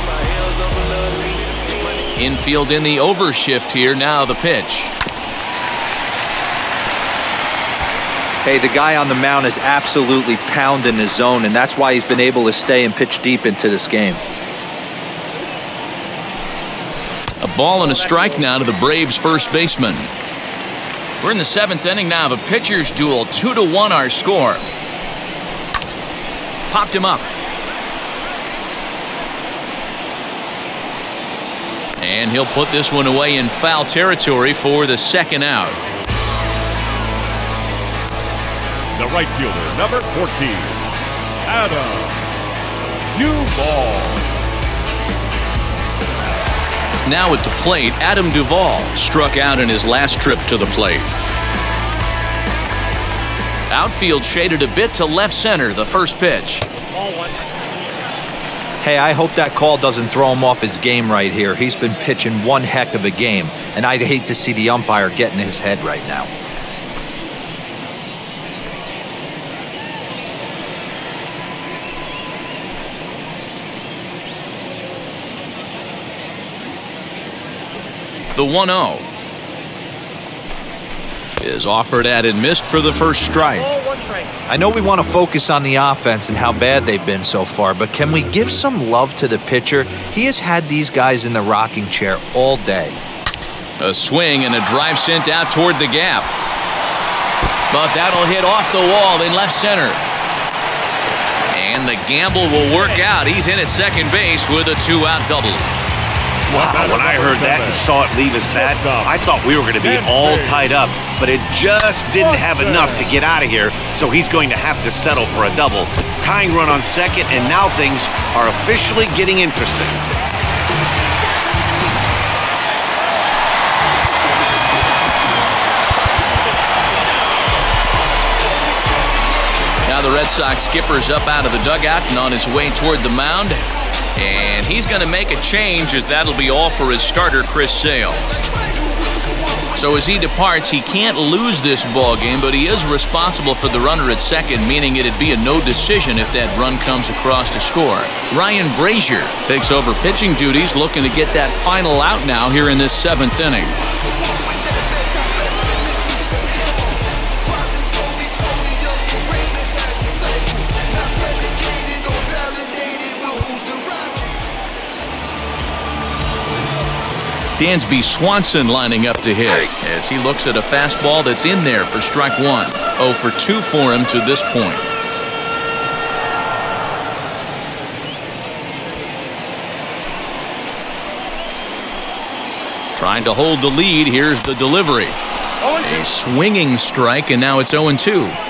Infield in the overshift here. Now the pitch. Hey, the guy on the mound is absolutely pounding his zone, and that's why he's been able to stay and pitch deep into this game. A ball and a strike now to the Braves first baseman. We're in the seventh inning now of a pitcher's duel. 2-1 our score. Popped him up. And he'll put this one away in foul territory for the second out. The right fielder, number 14, Adam Duvall. Now at the plate, Adam Duvall struck out in his last trip to the plate. Outfield shaded a bit to left center, the first pitch. Ball one. Hey, I hope that call doesn't throw him off his game right here. He's been pitching one heck of a game, and I'd hate to see the umpire get in his head right now. The 1-0 is offered at and missed for the first strike. I know we want to focus on the offense and how bad they've been so far, but can we give some love to the pitcher? He has had these guys in the rocking chair all day. A swing and a drive sent out toward the gap. But that'll hit off the wall in left center. And the gamble will work out. He's in at second base with a two-out double. Wow, when I heard that and saw it leave his bat, I thought we were going to be all tied up, but it just didn't have enough to get out of here, so he's going to have to settle for a double. Tying run on second, and now things are officially getting interesting. Now the Red Sox skipper's up out of the dugout and on his way toward the mound. And he's going to make a change, as that'll be all for his starter, Chris Sale. So as he departs, he can't lose this ball game, but he is responsible for the runner at second, meaning it'd be a no decision if that run comes across to score. Ryan Brazier takes over pitching duties, looking to get that final out now here in this seventh inning. Dansby Swanson lining up to hit as he looks at a fastball that's in there for strike one. 0 for 2 for him to this point. Trying to hold the lead. Here's the delivery. A swinging strike, and now it's 0-2.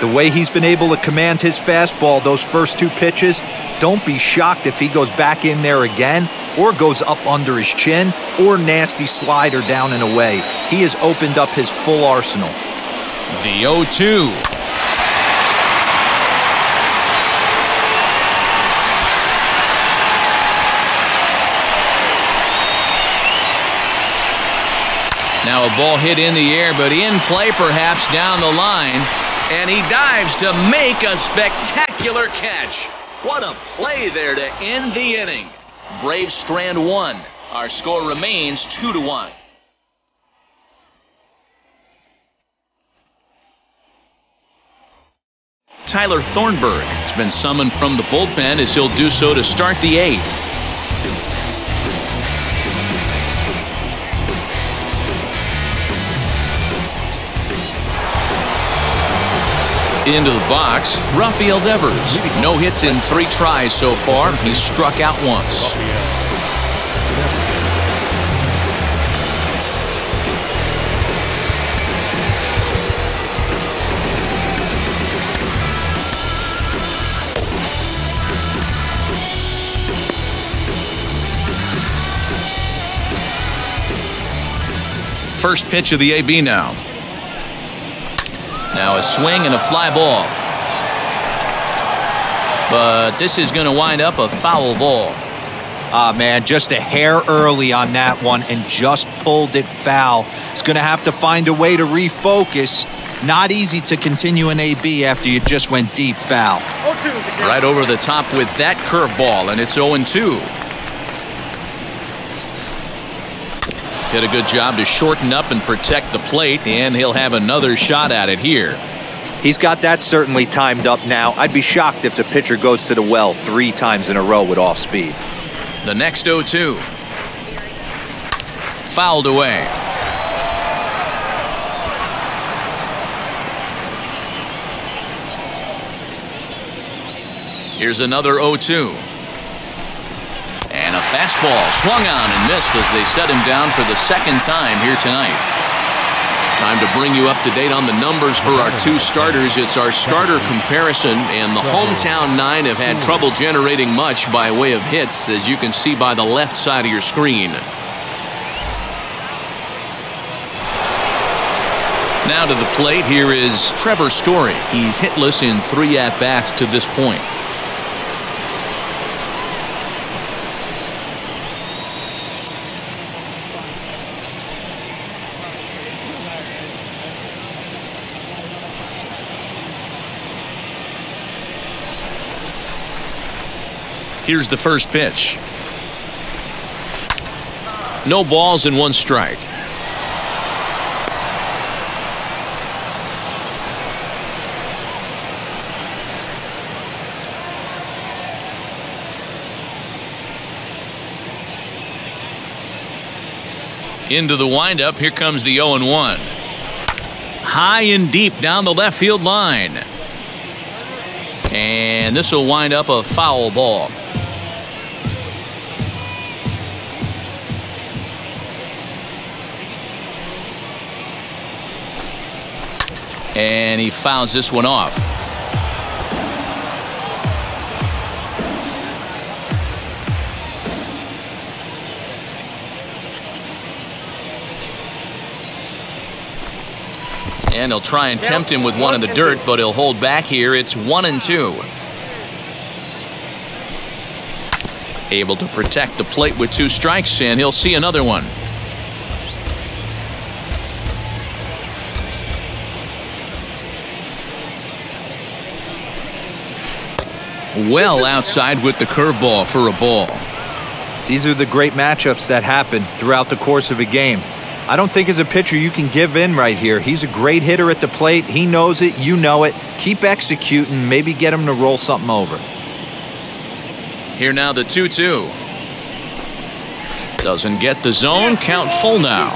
The way he's been able to command his fastball those first two pitches, don't be shocked if he goes back in there again, or goes up under his chin, or nasty slider down and away. He has opened up his full arsenal. The 0-2. Now a ball hit in the air, but in play perhaps down the line, and he dives to make a spectacular catch. What a play there to end the inning. Braves strand one. Our score remains 2-1. Tyler Thornburg has been summoned from the bullpen, as he'll do so to start the eighth. Into the box, Rafael Devers. No hits in 3 tries so far. He's struck out once. First pitch of the AB now. Now a swing and a fly ball. But this is going to wind up a foul ball. Ah, man, just a hair early on that one and just pulled it foul. He's going to have to find a way to refocus. Not easy to continue an AB after you just went deep foul. Right over the top with that curveball, and it's 0-2. Did a good job to shorten up and protect the plate, and he'll have another shot at it here. He's got that certainly timed up now. I'd be shocked if the pitcher goes to the well 3 times in a row with off speed. The next 0-2. fouled away. Here's another 0-2. And a fastball swung on and missed as they set him down for the second time here tonight. Time to bring you up to date on the numbers for our two starters. It's our starter comparison, and the hometown nine have had trouble generating much by way of hits, as you can see by the left side of your screen. Now to the plate, here is Trevor Story. He's hitless in 3 at-bats to this point. Here's the first pitch. No balls and one strike. Into the windup. Here comes the 0-1. High and deep down the left field line. And this will wind up a foul ball. And he fouls this one off. And he'll try and tempt him with one in the dirt, but he'll hold back here. It's 1-2. Able to protect the plate with 2 strikes, and he'll see another one. Well outside with the curveball for a ball. These are the great matchups that happen throughout the course of a game. I don't think as a pitcher you can give in right here. He's a great hitter at the plate. He knows it. You know it. Keep executing. Maybe get him to roll something over. Here now the 2-2. Doesn't get the zone. Count full now.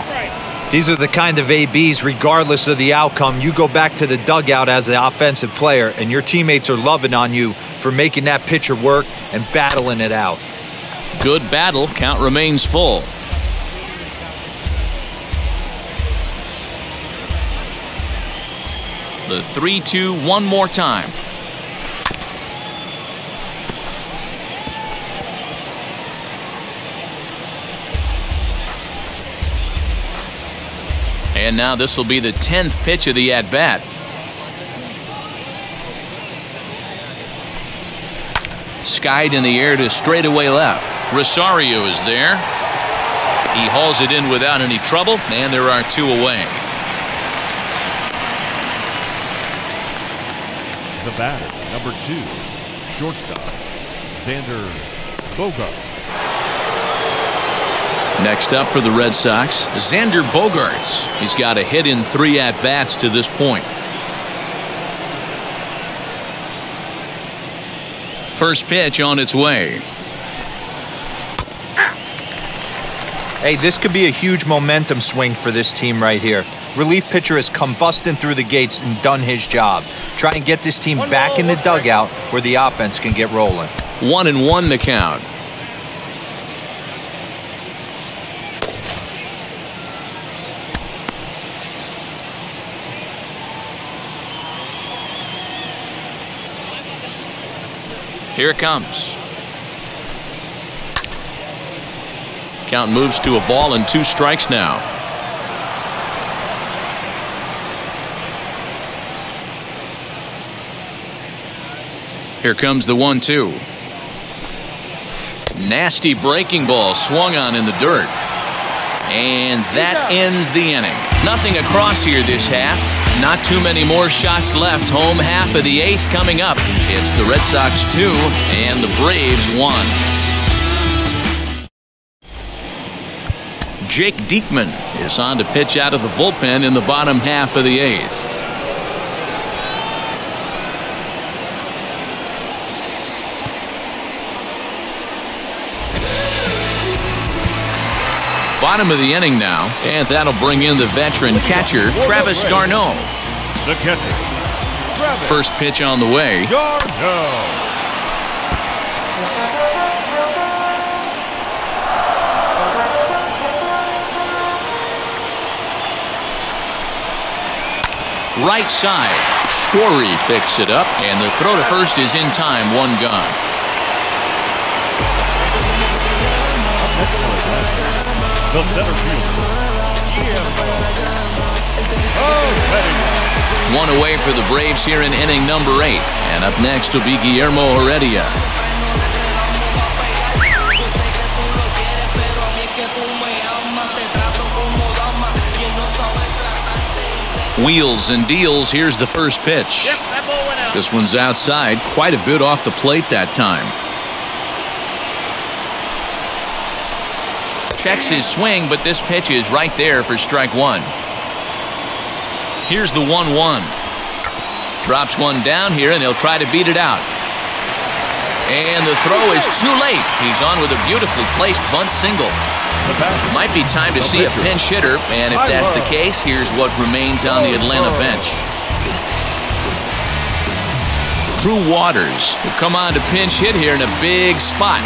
These are the kind of ABs, regardless of the outcome, you go back to the dugout as an offensive player, and your teammates are loving on you for making that pitcher work and battling it out. Good battle. Count remains full. The 3-2 one more time. And now this will be the 10th pitch of the at-bat. Skied in the air to straightaway left. Rosario is there. He hauls it in without any trouble, and there are 2 away. The batter, number 2, shortstop, Xander Bogaerts. Next up for the Red Sox, Xander Bogaerts. He's got a hit in 3 at-bats to this point. First pitch on its way. Hey, this could be a huge momentum swing for this team right here. Relief pitcher has come busting through the gates and done his job. Try and get this team back in the dugout where the offense can get rolling. 1-1 the count. Here it comes. Count moves to a ball and 2 strikes now. Here comes the 1-2. Nasty breaking ball swung on in the dirt. And that ends the inning. Nothing across here this half. Not too many more shots left. Home half of the 8th coming up. It's the Red Sox 2 and the Braves 1. Jake Diekmann is on to pitch out of the bullpen in the bottom half of the 8th. bottom of the inning now, and that'll bring in the veteran catcher, Travis d'Arnaud. The catcher. First pitch on the way. Right side. Story picks it up, and the throw to first is in time, one gone. The center fielder. Oh, one away for the Braves here in inning number 8. And up next will be Guillermo Heredia. Wheels and deals. Here's the first pitch. This one's outside, quite a bit off the plate that time. Checks his swing, but this pitch is right there for strike one. Here's the 1-1. Drops one down here, and he'll try to beat it out. And the throw is too late. He's on with a beautifully placed bunt single. Might be time to see a pinch hitter, and if that's the case, here's what remains on the Atlanta bench. Drew Waters will come on to pinch hit here in a big spot.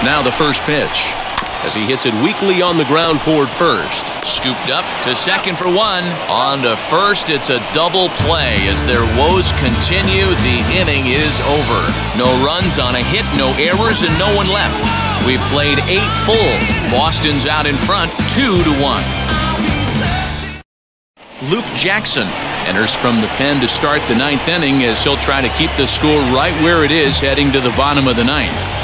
Now the first pitch, as he hits it weakly on the ground toward first. Scooped up to second for one. On to first, it's a double play. As their woes continue, the inning is over. No runs on a hit, no errors, and no one left. We've played 8 full. Boston's out in front, 2-1. Luke Jackson enters from the pen to start the 9th inning, as he'll try to keep the score right where it is heading to the bottom of the 9th.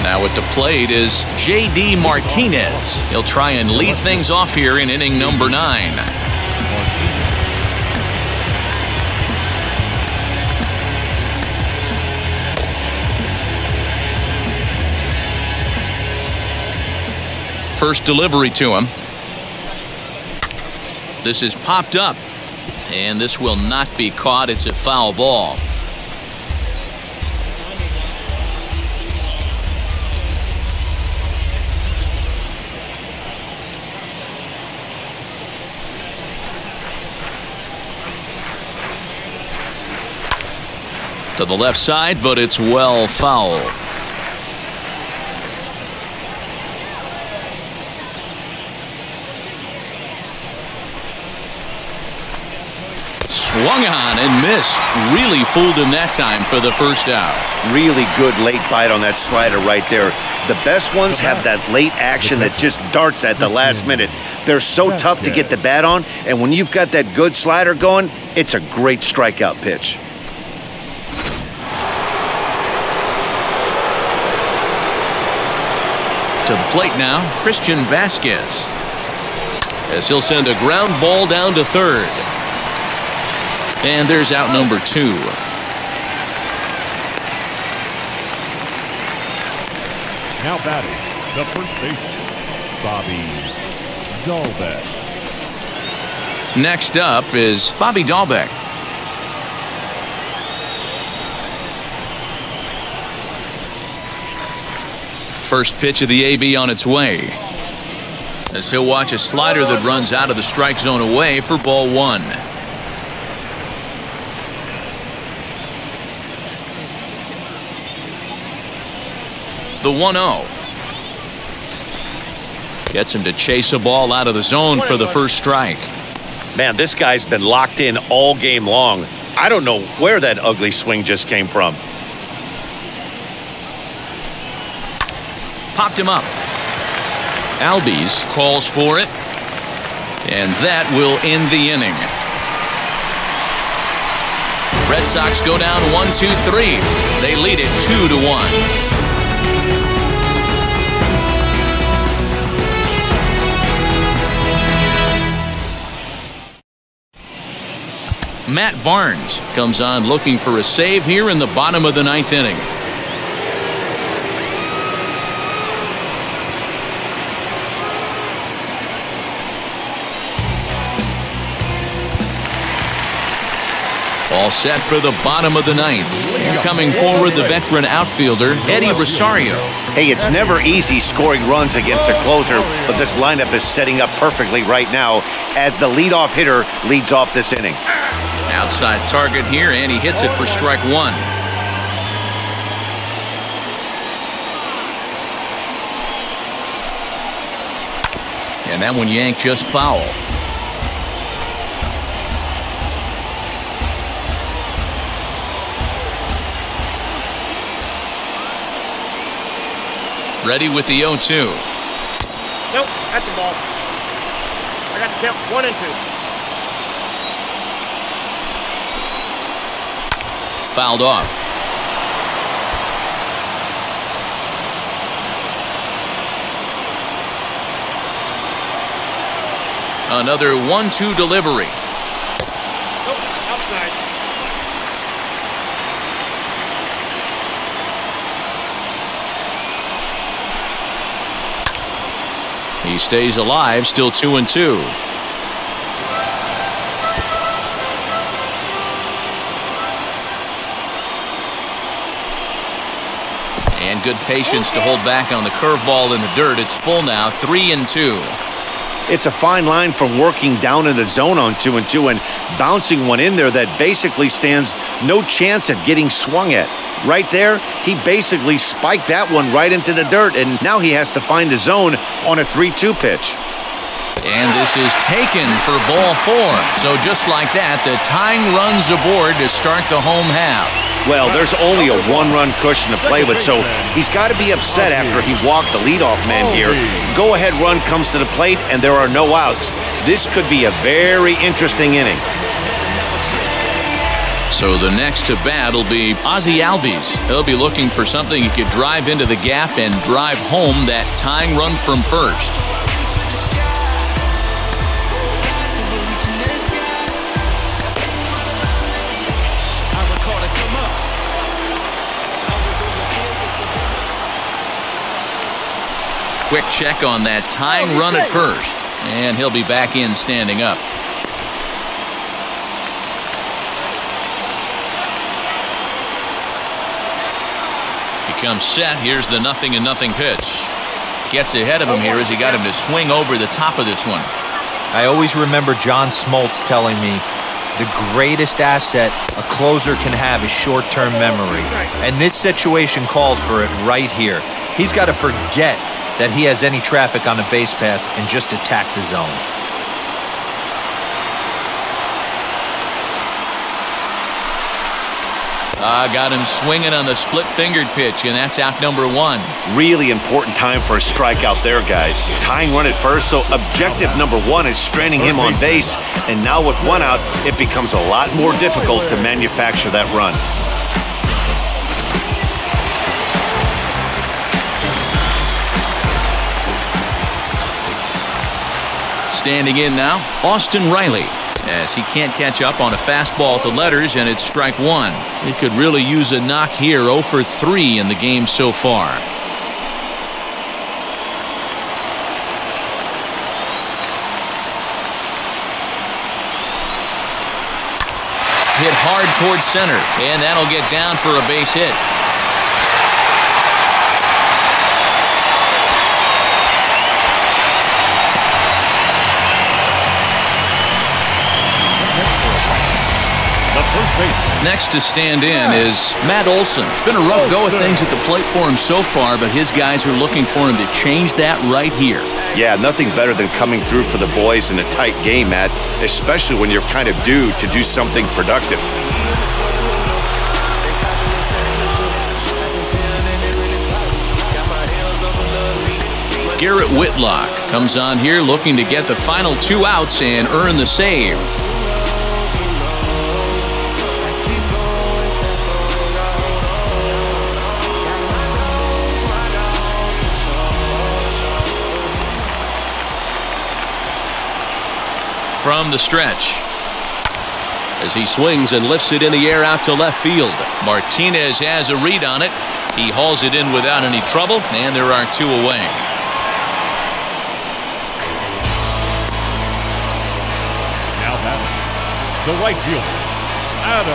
Now at the plate is JD Martinez. He'll try and lead things off here in inning number 9. First delivery to him. This is popped up, and this will not be caught. It's a foul ball. To the left side, but it's well foul. Swung on and missed. Really fooled him that time for the first out. Really good late bite on that slider right there. The best ones have that late action that just darts at the last minute. They're so tough to get the bat on, and when you've got that good slider going, it's a great strikeout pitch. To the plate now, Christian Vasquez, as he'll send a ground ball down to third. And there's out number 2. Now batting, the first baseman, Bobby Dalbec. Next up is Bobby Dalbec. First pitch of the AB on its way, as he'll watch a slider that runs out of the strike zone away for ball 1. The 1-0 gets him to chase a ball out of the zone for the first strike. Man, this guy's been locked in all game long. I don't know where that ugly swing just came from. Popped him up. Albies calls for it, and that will end the inning. Red Sox go down 1-2-3. They lead it 2-1. Matt Barnes comes on looking for a save here in the bottom of the 9th inning. All set for the bottom of the ninth. Coming forward, the veteran outfielder, Eddie Rosario. Hey, it's never easy scoring runs against a closer, but this lineup is setting up perfectly right now as the leadoff hitter leads off this inning. Outside target here, and he hits it for strike one. And that one yanked just foul. Ready with the 0-2. Nope, that's a ball. I got the count 1 and 2. Fouled off. Another 1-2 delivery. Nope, outside. He stays alive, still 2-2. And good patience to hold back on the curveball in the dirt. It's full now, 3-2. It's a fine line from working down in the zone on 2-2 and bouncing one in there that basically stands no chance at getting swung at. Right there, he basically spiked that one right into the dirt, and now he has to find the zone on a 3-2 pitch. And this is taken for ball four. So just like that, the tying runs aboard to start the home half. Well, there's only a one-run cushion to play with, so he's got to be upset after he walked the leadoff man here. Go-ahead run comes to the plate, and there are no outs. This could be a very interesting inning. So the next to bat will be Ozzie Albies. He'll be looking for something he could drive into the gap and drive home that tying run from first. Quick check on that tying run at first, and he'll be back in standing up. Comes set. Here's the 0-0 pitch. Gets ahead of him here as he got him to swing over the top of this one. I always remember John Smoltz telling me the greatest asset a closer can have is short-term memory. And this situation called for it right here. He's got to forget that he has any traffic on a base pass and just attack the zone. Got him swinging on the split-fingered pitch, and that's out number one. Really important time for a strikeout there, guys. Tying run at first, so objective number one is stranding him on base, and now with one out, it becomes a lot more difficult to manufacture that run. Standing in now, Austin Riley, as he can't catch up on a fastball at the letters, and it's strike one. He could really use a knock here, 0 for 3 in the game so far. Hit hard towards center, and that'll get down for a base hit. Next to stand in is Matt Olson. It's been a rough go of things at the plate for him so far, but his guys are looking for him to change that right here. Yeah, nothing better than coming through for the boys in a tight game, Matt, especially when you're kind of due to do something productive. Garrett Whitlock comes on here looking to get the final two outs and earn the save. From the stretch, as he swings and lifts it in the air out to left field, Martinez has a read on it. He hauls it in without any trouble, and there are two away. Now batting, the right fielder, Adam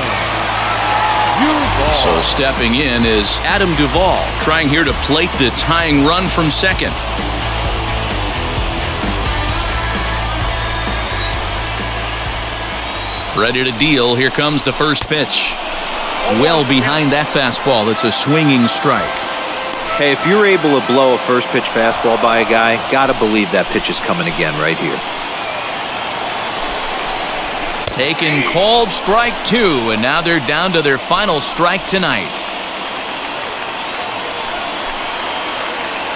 Duvall. So stepping in is Adam Duvall, trying here to plate the tying run from second. Ready to deal. Here comes the first pitch. Well behind that fastball. It's a swinging strike. Hey, if you're able to blow a first pitch fastball by a guy, gotta believe that pitch is coming again right here. Taken called strike two, and now they're down to their final strike tonight.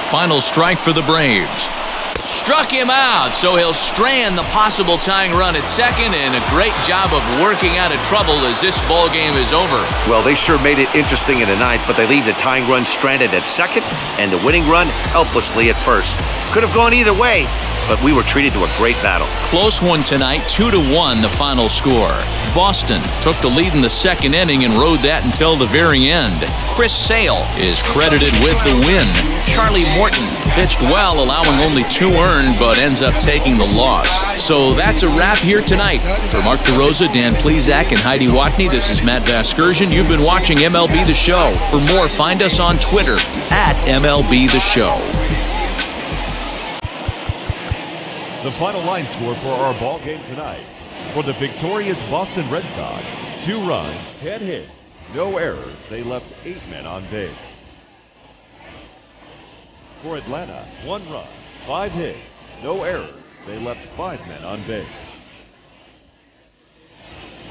Final strike for the Braves. Struck him out, so he'll strand the possible tying run at second, and a great job of working out of trouble as this ball game is over. Well, they sure made it interesting in the ninth, but they leave the tying run stranded at second and the winning run helplessly at first. Could have gone either way, but we were treated to a great battle. Close one tonight, 2-1 the final score. Boston took the lead in the second inning and rode that until the very end. Chris Sale is credited with the win. Charlie Morton pitched well, allowing only two earned, but ends up taking the loss. So that's a wrap here tonight. For Mark DeRosa, Dan Plesac, and Heidi Watney, this is Matt Vasgersian. You've been watching MLB The Show. For more, find us on Twitter @MLBTheShow. The final line score for our ball game tonight. For the victorious Boston Red Sox, 2 runs, 10 hits, no errors. They left 8 men on base. For Atlanta, 1 run, 5 hits, no errors. They left 5 men on base.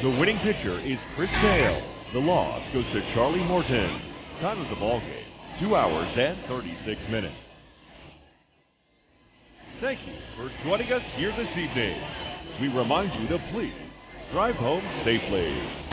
The winning pitcher is Chris Sale. The loss goes to Charlie Morton. Time of the ball game, 2 hours and 36 minutes. Thank you for joining us here this evening. We remind you to please drive home safely.